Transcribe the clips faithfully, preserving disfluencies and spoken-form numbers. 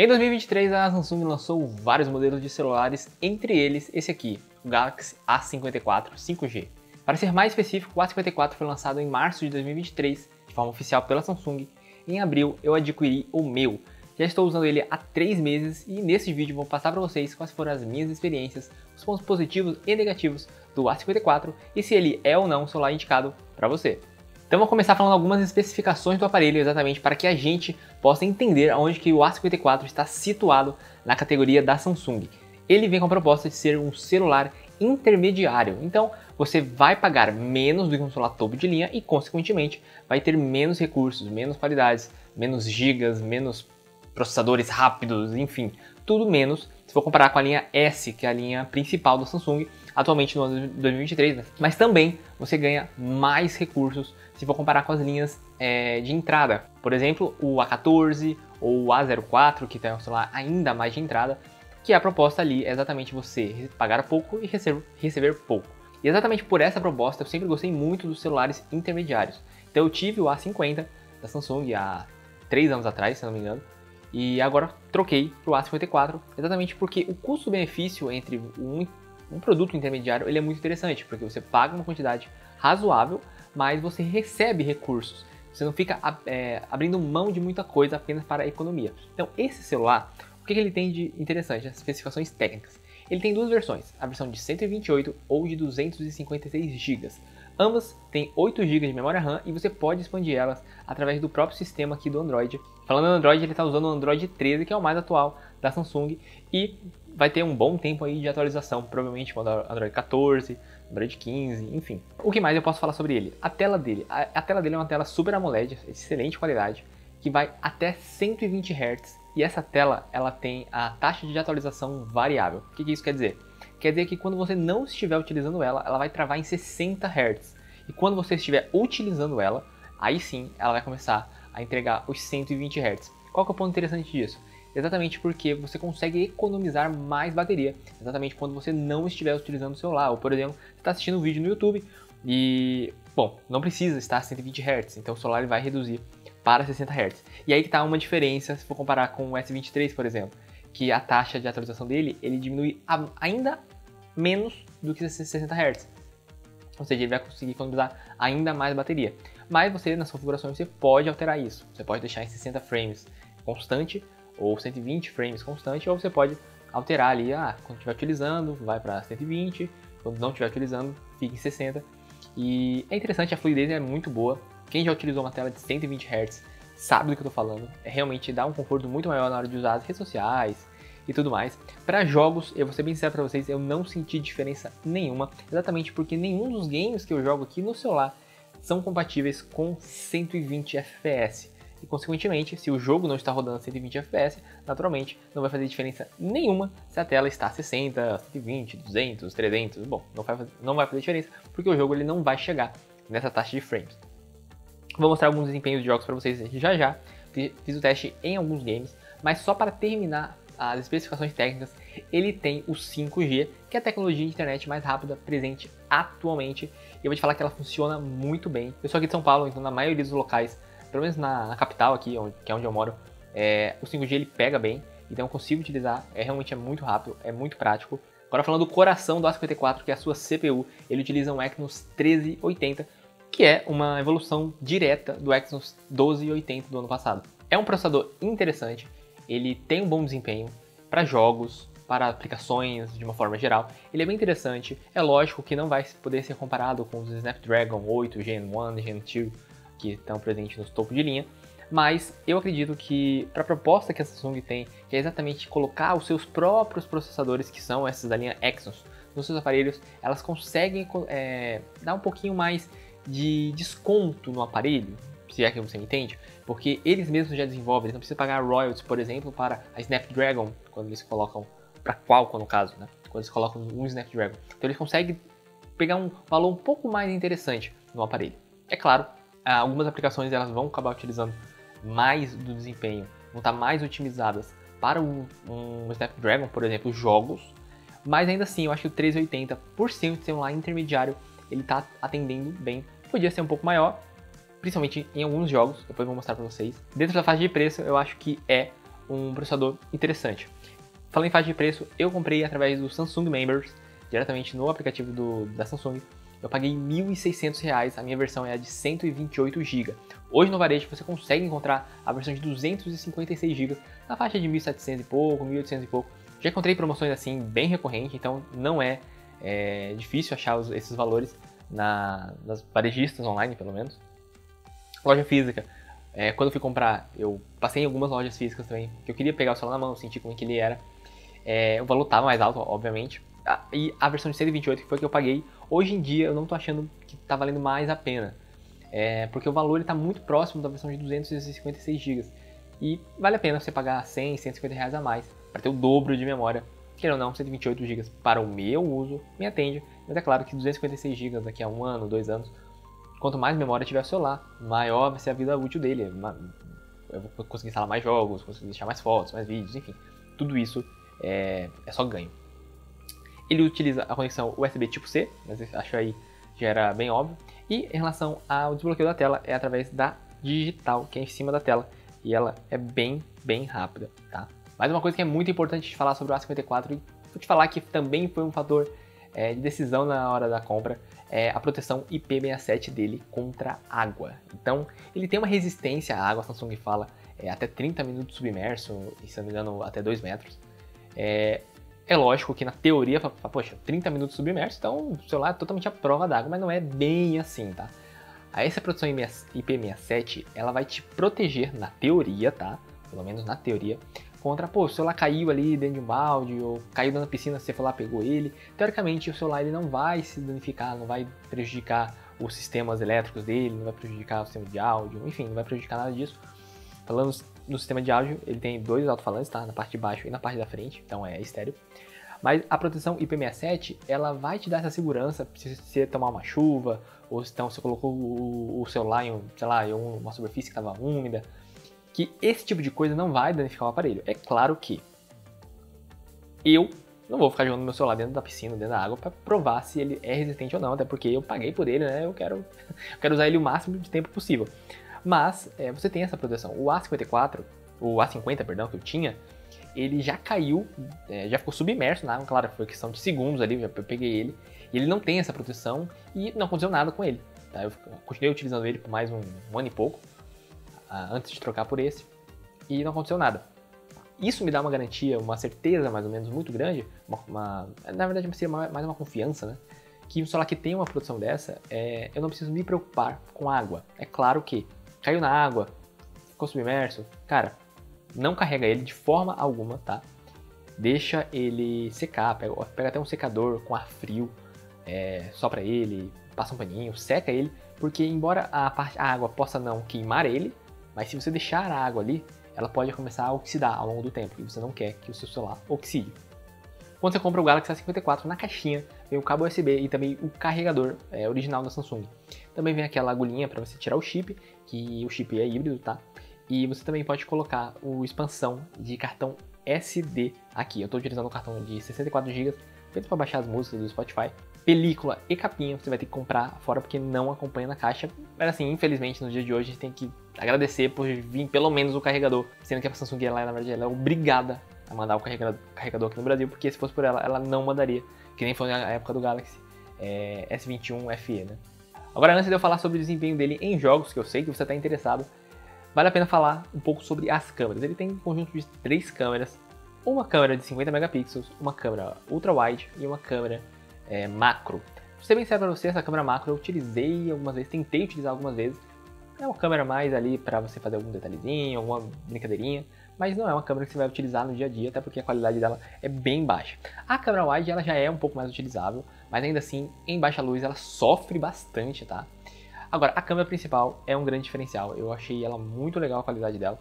Em dois mil e vinte e três, a Samsung lançou vários modelos de celulares, entre eles esse aqui, o Galaxy A cinquenta e quatro cinco G. Para ser mais específico, o A cinquenta e quatro foi lançado em março de dois mil e vinte e três, de forma oficial pela Samsung. Em abril eu adquiri o meu. Já estou usando ele há três meses e nesse vídeo vou passar para vocês quais foram as minhas experiências, os pontos positivos e negativos do A cinquenta e quatro e se ele é ou não o celular indicado para você. Então vou começar falando algumas especificações do aparelho exatamente para que a gente possa entender aonde que o A cinquenta e quatro está situado na categoria da Samsung. Ele vem com a proposta de ser um celular intermediário, então você vai pagar menos do que um celular topo de linha e consequentemente vai ter menos recursos, menos qualidades, menos gigas, menos processadores rápidos, enfim, tudo menos se for comparar com a linha S, que é a linha principal da Samsung, atualmente no ano de dois mil e vinte e três, né? Mas também você ganha mais recursos se for comparar com as linhas é, de entrada. Por exemplo, o A quatorze ou o A zero quatro, que tem um celular ainda mais de entrada, que a proposta ali é exatamente você pagar pouco e receber pouco. E exatamente por essa proposta eu sempre gostei muito dos celulares intermediários. Então eu tive o A cinquenta da Samsung há três anos atrás, se não me engano, e agora troquei para o A cinquenta e quatro, exatamente porque o custo-benefício entre um Um produto intermediário ele é muito interessante, porque você paga uma quantidade razoável, mas você recebe recursos. Você não fica é, abrindo mão de muita coisa apenas para a economia. Então esse celular, o que ele tem de interessante, as especificações técnicas? Ele tem duas versões, a versão de cento e vinte e oito ou de duzentos e cinquenta e seis gigas. Ambas têm oito gigas de memória RAM e você pode expandir elas através do próprio sistema aqui do Android. Falando no Android, ele está usando o Android treze, que é o mais atual da Samsung, e vai ter um bom tempo aí de atualização, provavelmente com o Android quatorze, Android quinze, enfim. O que mais eu posso falar sobre ele? A tela dele. A, a tela dele é uma tela Super AMOLED, excelente qualidade, que vai até cento e vinte hertz, e essa tela ela tem a taxa de atualização variável. O que, que isso quer dizer? Quer dizer que quando você não estiver utilizando ela, ela vai travar em sessenta hertz, e quando você estiver utilizando ela, aí sim ela vai começar a entregar os cento e vinte hertz. Qual que é o ponto interessante disso? Exatamente porque você consegue economizar mais bateria, exatamente quando você não estiver utilizando o celular, ou por exemplo, você está assistindo um vídeo no YouTube e, bom, não precisa estar a cento e vinte hertz, então o celular vai reduzir para sessenta hertz. E aí que está uma diferença se for comparar com o S vinte e três, por exemplo, que a taxa de atualização dele, ele diminui a, ainda menos do que sessenta hertz, ou seja, ele vai conseguir economizar ainda mais bateria. Mas você, nas configurações, você pode alterar isso, você pode deixar em sessenta frames constante, ou cento e vinte frames constante, ou você pode alterar ali, ah, quando estiver utilizando vai para cento e vinte, quando não estiver utilizando fica em sessenta, e é interessante, a fluidez é muito boa. Quem já utilizou uma tela de cento e vinte hertz sabe do que eu tô falando, é, realmente dá um conforto muito maior na hora de usar as redes sociais e tudo mais. Para jogos, eu vou ser bem sincero para vocês, eu não senti diferença nenhuma, exatamente porque nenhum dos games que eu jogo aqui no celular são compatíveis com cento e vinte F P S. E consequentemente, se o jogo não está rodando a cento e vinte F P S, naturalmente não vai fazer diferença nenhuma se a tela está a sessenta, cento e vinte, duzentos, trezentos, bom, não vai, fazer, não vai fazer diferença, porque o jogo ele não vai chegar nessa taxa de frames. Vou mostrar alguns desempenhos de jogos para vocês já já, fiz o teste em alguns games, mas só para terminar as especificações técnicas, ele tem o cinco G, que é a tecnologia de internet mais rápida presente atualmente, e eu vou te falar que ela funciona muito bem. Eu sou aqui de São Paulo, então na maioria dos locais, pelo menos na, na capital aqui, onde, que é onde eu moro, é, o cinco G ele pega bem, então eu consigo utilizar, é, realmente é muito rápido, é muito prático. Agora falando do coração do A cinquenta e quatro, que é a sua C P U, ele utiliza um Exynos treze oitenta, que é uma evolução direta do Exynos doze oitenta do ano passado. É um processador interessante, ele tem um bom desempenho para jogos, para aplicações de uma forma geral, ele é bem interessante, é lógico que não vai poder ser comparado com os Snapdragon oito, Gen um, Gen dois, que estão presentes no topo de linha, mas eu acredito que para a proposta que a Samsung tem, que é exatamente colocar os seus próprios processadores, que são esses da linha Exynos, nos seus aparelhos, elas conseguem é, dar um pouquinho mais de desconto no aparelho, se é que você me entende, porque eles mesmos já desenvolvem, eles não precisam pagar royalties, por exemplo, para a Snapdragon, quando eles colocam, para Qualcomm no caso, né? Quando eles colocam um Snapdragon, então eles conseguem pegar um valor um pouco mais interessante no aparelho. É claro, algumas aplicações elas vão acabar utilizando mais do desempenho, vão estar mais otimizadas para um, um Snapdragon, por exemplo, jogos, mas ainda assim eu acho que o treze oitenta, por ser um celular intermediário, ele está atendendo bem, podia ser um pouco maior, principalmente em alguns jogos, depois eu vou mostrar para vocês. Dentro da faixa de preço eu acho que é um processador interessante. Falando em faixa de preço, eu comprei através do Samsung Members, diretamente no aplicativo do, da Samsung. Eu paguei mil e seiscentos reais, a minha versão é a de cento e vinte e oito gigas. Hoje no varejo você consegue encontrar a versão de duzentos e cinquenta e seis gigas na faixa de mil e setecentos e pouco, mil e oitocentos e pouco. Já encontrei promoções assim bem recorrente, então não é, é difícil achar os, esses valores na, nas varejistas online, pelo menos. Loja física, é, quando eu fui comprar, eu passei em algumas lojas físicas também, porque eu queria pegar o celular na mão, sentir como que ele era. É, o valor estava mais alto, obviamente. E a versão de cento e vinte e oito, que foi a que eu paguei, hoje em dia eu não estou achando que está valendo mais a pena, é, porque o valor está muito próximo da versão de duzentos e cinquenta e seis gigas, e vale a pena você pagar cem, cento e cinquenta reais a mais para ter o dobro de memória. Queira ou não, cento e vinte e oito gigas para o meu uso me atende, mas é claro que duzentos e cinquenta e seis gigas daqui a um ano, dois anos, quanto mais memória tiver o celular, maior vai ser a vida útil dele. Eu vou conseguir instalar mais jogos, conseguir deixar mais fotos, mais vídeos, enfim, tudo isso é, é só ganho. Ele utiliza a conexão U S B tipo C, mas acho aí já era bem óbvio. E em relação ao desbloqueio da tela, é através da digital, que é em cima da tela. E ela é bem, bem rápida, tá? Mas uma coisa que é muito importante de falar sobre o A cinquenta e quatro, e vou te falar que também foi um fator é, de decisão na hora da compra, é a proteção I P sessenta e sete dele contra água. Então, ele tem uma resistência à água, a Samsung fala, é, até trinta minutos submerso, e se não me engano, até dois metros. É... É lógico que na teoria, poxa, trinta minutos submerso, então o celular é totalmente à prova d'água, mas não é bem assim, tá? Aí essa proteção I P sessenta e sete, ela vai te proteger, na teoria, tá? Pelo menos na teoria, contra, pô, o celular caiu ali dentro de um balde, ou caiu na piscina, você foi lá, pegou ele. Teoricamente, o celular ele não vai se danificar, não vai prejudicar os sistemas elétricos dele, não vai prejudicar o sistema de áudio, enfim, não vai prejudicar nada disso. Falando no sistema de áudio, ele tem dois alto-falantes, tá? Na parte de baixo e na parte da frente, então é estéreo. Mas a proteção I P sessenta e sete, ela vai te dar essa segurança se você tomar uma chuva, ou se então você colocou o celular em, sei lá, em uma superfície que estava úmida, que esse tipo de coisa não vai danificar o aparelho. É claro que eu não vou ficar jogando meu celular dentro da piscina, dentro da água, para provar se ele é resistente ou não, até porque eu paguei por ele, né? Eu quero, eu quero usar ele o máximo de tempo possível. Mas é, você tem essa proteção. O A cinquenta e quatro, o A cinquenta, perdão, que eu tinha, ele já caiu, é, já ficou submerso na água, claro, foi questão de segundos ali, eu peguei ele, e ele não tem essa proteção e não aconteceu nada com ele, tá? Eu continuei utilizando ele por mais um, um ano e pouco, a, antes de trocar por esse, e não aconteceu nada. Isso me dá uma garantia, uma certeza mais ou menos muito grande, uma, uma, na verdade seria mais uma confiança, né? Que um celular que tem uma proteção dessa, é, eu não preciso me preocupar com água. É claro que caiu na água, ficou submerso, cara, não carrega ele de forma alguma, tá? Deixa ele secar, pega, pega até um secador com ar frio, é, sopra ele, passa um paninho, seca ele, porque embora a, parte, a água possa não queimar ele, mas se você deixar a água ali, ela pode começar a oxidar ao longo do tempo, e você não quer que o seu celular oxide. Quando você compra o Galaxy A cinquenta e quatro, na caixinha vem o cabo U S B e também o carregador é, original da Samsung. Também vem aquela agulhinha para você tirar o chip, que o chip é híbrido, tá? E você também pode colocar o expansão de cartão S D aqui. Eu estou utilizando um cartão de sessenta e quatro gigas, feito para baixar as músicas do Spotify. Película e capinha você vai ter que comprar fora porque não acompanha na caixa. Mas assim, infelizmente no dia de hoje a gente tem que agradecer por vir pelo menos o carregador, sendo que a Samsung ela, na verdade ela é obrigada a mandar o carregador aqui no Brasil, porque se fosse por ela, ela não mandaria, que nem foi na época do Galaxy é, S vinte e um F E, né? Agora, antes de eu falar sobre o desempenho dele em jogos, que eu sei que você está interessado, vale a pena falar um pouco sobre as câmeras. Ele tem um conjunto de três câmeras, uma câmera de cinquenta megapixels, uma câmera ultra-wide e uma câmera é, macro. Vou ser bem sério para você, essa câmera macro eu utilizei algumas vezes, tentei utilizar algumas vezes. É uma câmera mais ali para você fazer algum detalhezinho, alguma brincadeirinha, mas não é uma câmera que você vai utilizar no dia a dia, até porque a qualidade dela é bem baixa. A câmera wide ela já é um pouco mais utilizável, mas ainda assim, em baixa luz, ela sofre bastante, tá? Agora, a câmera principal é um grande diferencial, eu achei ela muito legal a qualidade dela.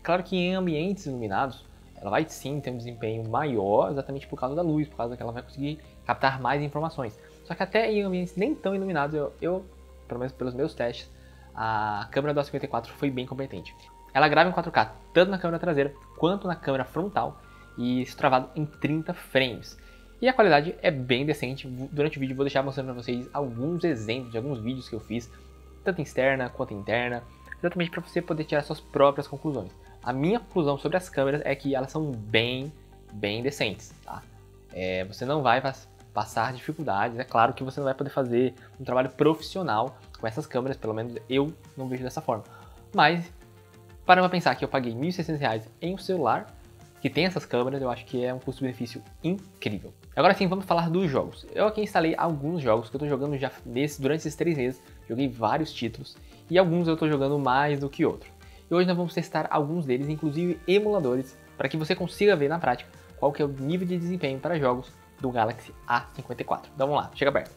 Claro que em ambientes iluminados, ela vai sim ter um desempenho maior, exatamente por causa da luz, por causa que ela vai conseguir captar mais informações. Só que até em ambientes nem tão iluminados, eu, eu pelo menos pelos meus testes, a câmera do A cinquenta e quatro foi bem competente. Ela grava em quatro K, tanto na câmera traseira quanto na câmera frontal, e isso travado em trinta frames. E a qualidade é bem decente. Durante o vídeo eu vou deixar mostrando para vocês alguns exemplos de alguns vídeos que eu fiz, tanto externa quanto interna, exatamente para você poder tirar suas próprias conclusões. a minha conclusão sobre as câmeras é que elas são bem, bem decentes, tá? É, você não vai passar dificuldades, é claro que você não vai poder fazer um trabalho profissional com essas câmeras, pelo menos eu não vejo dessa forma. Mas, para eu pensar que eu paguei mil e seiscentos reais em um celular que tem essas câmeras, eu acho que é um custo-benefício incrível. Agora sim, vamos falar dos jogos. Eu aqui instalei alguns jogos que eu tô jogando já nesse, durante esses três meses, joguei vários títulos e alguns eu tô jogando mais do que outros. E hoje nós vamos testar alguns deles, inclusive emuladores, para que você consiga ver na prática qual que é o nível de desempenho para jogos do Galaxy A cinquenta e quatro. Então vamos lá, chega perto.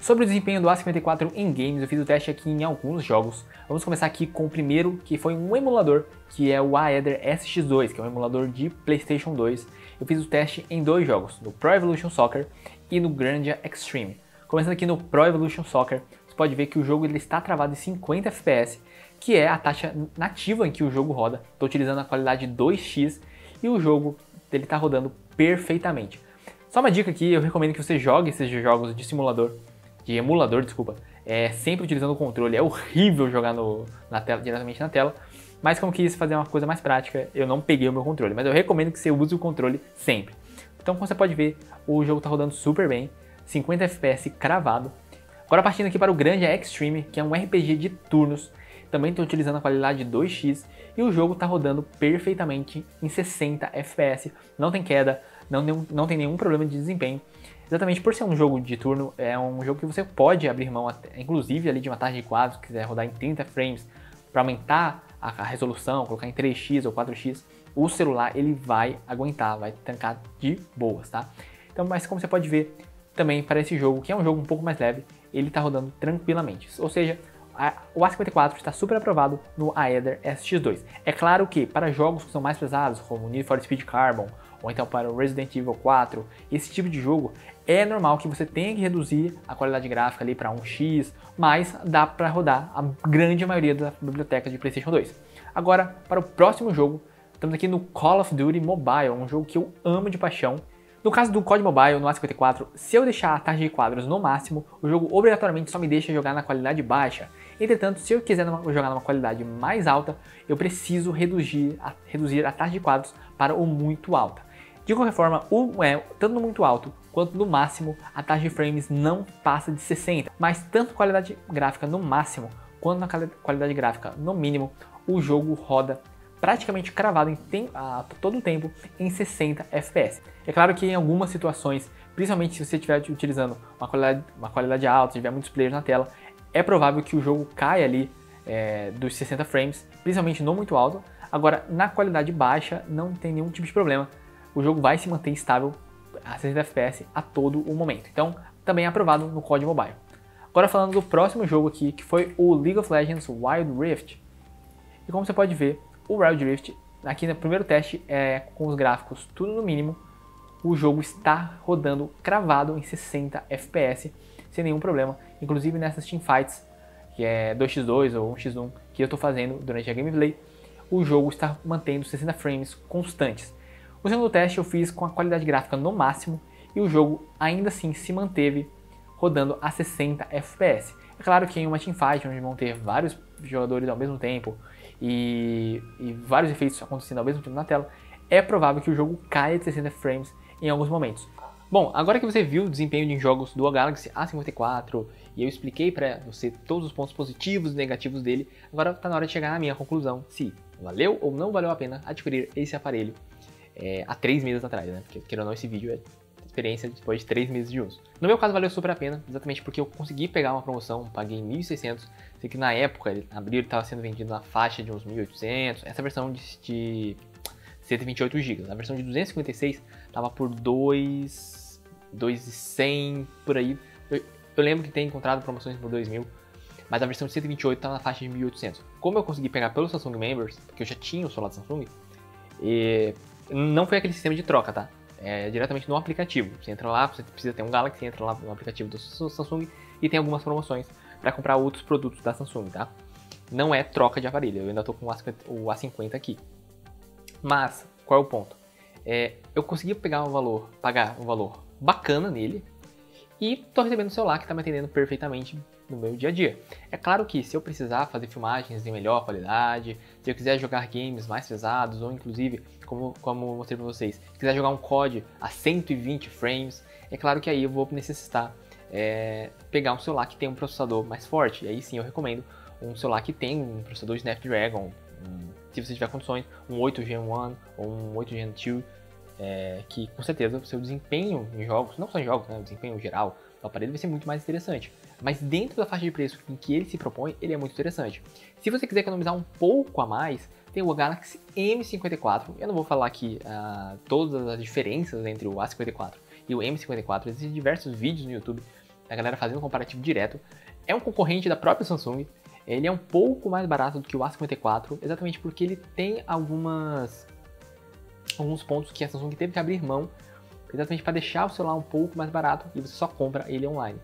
Sobre o desempenho do A cinquenta e quatro em games, eu fiz o teste aqui em alguns jogos. Vamos começar aqui com o primeiro, que foi um emulador, que é o Aether S X dois, que é um emulador de PlayStation dois. Eu fiz o teste em dois jogos, no Pro Evolution Soccer e no Grandia Extreme. Começando aqui no Pro Evolution Soccer, você pode ver que o jogo ele está travado em cinquenta F P S, que é a taxa nativa em que o jogo roda. Estou utilizando a qualidade dois X e o jogo ele está rodando perfeitamente. Só uma dica aqui, eu recomendo que você jogue esses jogos de simulador, de emulador, desculpa, é sempre utilizando o controle. É horrível jogar no, na tela, diretamente na tela, mas como quis fazer uma coisa mais prática, eu não peguei o meu controle, mas eu recomendo que você use o controle sempre. Então, como você pode ver, o jogo está rodando super bem, cinquenta F P S cravado. Agora partindo aqui para o Grandia Extreme, que é um R P G de turnos, também estou utilizando a qualidade dois X e o jogo está rodando perfeitamente em sessenta F P S, não tem queda, não, não tem nenhum problema de desempenho. Exatamente por ser um jogo de turno, é um jogo que você pode abrir mão, até, inclusive ali de uma taxa de quadros, se quiser rodar em trinta frames para aumentar a, a resolução, colocar em três X ou quatro X, o celular ele vai aguentar, vai tancar de boas, tá? Então, mas como você pode ver, também para esse jogo, que é um jogo um pouco mais leve, ele está rodando tranquilamente, ou seja, a, o A cinquenta e quatro está super aprovado no Aether S X dois. É claro que para jogos que são mais pesados, como Need for Speed Carbon, ou então para o Resident Evil quatro, esse tipo de jogo, é normal que você tenha que reduzir a qualidade gráfica ali para um X, mas dá para rodar a grande maioria da biblioteca de PlayStation dois. Agora, para o próximo jogo, estamos aqui no Call of Duty Mobile, um jogo que eu amo de paixão. No caso do C O D Mobile, no A cinquenta e quatro, se eu deixar a taxa de quadros no máximo, o jogo obrigatoriamente só me deixa jogar na qualidade baixa. Entretanto, se eu quiser numa, jogar numa qualidade mais alta, eu preciso reduzir a, reduzir a taxa de quadros para o muito alta. De qualquer forma, o, é, tanto no muito alto quanto no máximo, a taxa de frames não passa de sessenta, mas tanto qualidade gráfica no máximo quanto na qualidade gráfica no mínimo, o jogo roda praticamente cravado em tem, a, todo o tempo em sessenta F P S. É claro que em algumas situações, principalmente se você estiver utilizando uma qualidade, uma qualidade alta, se tiver muitos players na tela, é provável que o jogo caia ali é, dos sessenta frames, principalmente no muito alto. Agora, na qualidade baixa não tem nenhum tipo de problema, o jogo vai se manter estável a sessenta F P S a todo o momento. Então, também é aprovado no C O D Mobile. Agora falando do próximo jogo aqui, que foi o League of Legends Wild Rift. E como você pode ver, o Wild Rift, aqui no primeiro teste, é com os gráficos tudo no mínimo, o jogo está rodando cravado em sessenta F P S, sem nenhum problema. Inclusive nessas teamfights, que é dois X dois ou um X um, que eu estou fazendo durante a gameplay, o jogo está mantendo sessenta frames constantes. O segundo teste eu fiz com a qualidade gráfica no máximo e o jogo ainda assim se manteve rodando a sessenta F P S. É claro que em uma teamfight onde vão ter vários jogadores ao mesmo tempo e, e vários efeitos acontecendo ao mesmo tempo na tela, é provável que o jogo caia de sessenta frames em alguns momentos. Bom, agora que você viu o desempenho de jogos do Galaxy A cinquenta e quatro e eu expliquei para você todos os pontos positivos e negativos dele, agora está na hora de chegar na minha conclusão se valeu ou não valeu a pena adquirir esse aparelho. É, há três meses atrás, né? Porque, queira ou não, esse vídeo é experiência depois de três meses de uso. No meu caso, valeu super a pena, exatamente porque eu consegui pegar uma promoção, paguei mil e seiscentos, sei que na época, ele abriu, ele estava sendo vendido na faixa de uns mil e oitocentos, essa versão de, de cento e vinte e oito gigas, a versão de duzentos e cinquenta e seis estava por dois mil e cem, por aí. Eu, eu lembro que tem encontrado promoções por dois mil, mas a versão de cento e vinte e oito estava na faixa de mil e oitocentos. Como eu consegui pegar pelo Samsung Members, porque eu já tinha o celular da Samsung, e... não foi aquele sistema de troca, tá? É diretamente no aplicativo. Você entra lá, você precisa ter um Galaxy, você entra lá no aplicativo do Samsung e tem algumas promoções para comprar outros produtos da Samsung, tá? Não é troca de aparelho, eu ainda tô com o A cinquenta aqui. Mas, qual é o ponto? É, eu consegui pegar um valor, pagar um valor bacana nele e tô recebendo um celular que tá me atendendo perfeitamente no meu dia a dia. É claro que se eu precisar fazer filmagens de melhor qualidade, se eu quiser jogar games mais pesados, ou inclusive, como, como eu mostrei para vocês, se quiser jogar um C O D a cento e vinte frames, é claro que aí eu vou necessitar é, pegar um celular que tem um processador mais forte. E aí sim eu recomendo um celular que tem um processador Snapdragon, um, se você tiver condições, um oito gen um ou um oito gen dois, é, que com certeza o seu desempenho em jogos, não só em jogos, né, o desempenho geral, o aparelho vai ser muito mais interessante, mas dentro da faixa de preço em que ele se propõe, ele é muito interessante. Se você quiser economizar um pouco a mais, tem o Galaxy M cinquenta e quatro, eu não vou falar aqui ah, todas as diferenças entre o A cinquenta e quatro e o M cinquenta e quatro, existem diversos vídeos no YouTube, a galera fazendo um comparativo direto, é um concorrente da própria Samsung, ele é um pouco mais barato do que o A cinquenta e quatro, exatamente porque ele tem algumas, alguns pontos que a Samsung teve que abrir mão, exatamente para deixar o celular um pouco mais barato e você só compra ele online.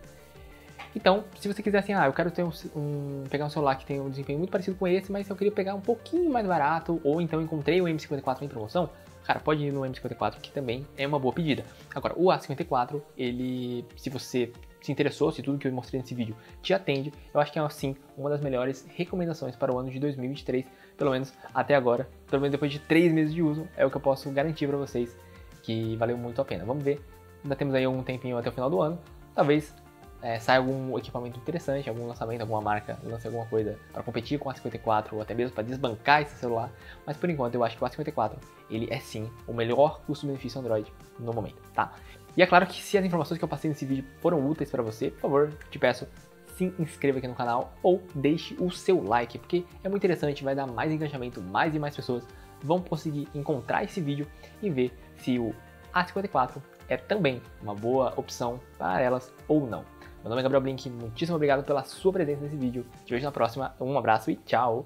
Então, se você quiser assim, ah, eu quero ter um, um, pegar um celular que tem um desempenho muito parecido com esse, mas eu queria pegar um pouquinho mais barato, ou então encontrei o M cinquenta e quatro em promoção, cara, pode ir no M cinquenta e quatro, que também é uma boa pedida. Agora, o A cinquenta e quatro, ele, se você se interessou, se tudo que eu mostrei nesse vídeo te atende, eu acho que é, assim, uma das melhores recomendações para o ano de dois mil e vinte e três, pelo menos até agora, pelo menos depois de três meses de uso, é o que eu posso garantir para vocês, que valeu muito a pena. Vamos ver, ainda temos aí um tempinho até o final do ano, talvez é, saia algum equipamento interessante, algum lançamento, alguma marca lance alguma coisa para competir com o A cinquenta e quatro, ou até mesmo para desbancar esse celular, mas por enquanto eu acho que o A cinquenta e quatro, ele é sim o melhor custo-benefício Android no momento, tá? E é claro que se as informações que eu passei nesse vídeo foram úteis para você, por favor, te peço, se inscreva aqui no canal ou deixe o seu like, porque é muito interessante, vai dar mais engajamento, mais e mais pessoas vão conseguir encontrar esse vídeo e ver se o A cinquenta e quatro é também uma boa opção para elas ou não. Meu nome é Gabriel Blink, muitíssimo obrigado pela sua presença nesse vídeo, te vejo na próxima, um abraço e tchau!